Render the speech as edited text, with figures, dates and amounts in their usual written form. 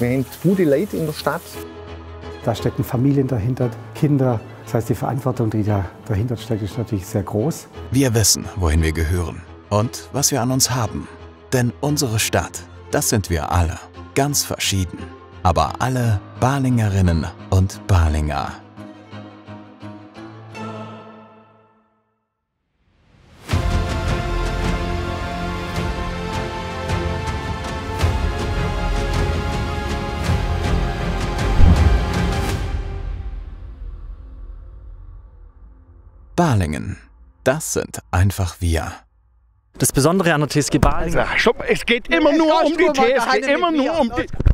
Wir haben gute Leute in der Stadt. Da stecken Familien dahinter, Kinder. Das heißt, die Verantwortung, die dahinter steckt, ist natürlich sehr groß. Wir wissen, wohin wir gehören und was wir an uns haben. Denn unsere Stadt, das sind wir alle. Ganz verschieden. Aber alle Balingerinnen und Balinger. Balingen, das sind einfach wir. Das Besondere an der TSG Balingen... Also, es geht immer nur um die TSG, immer nur um die...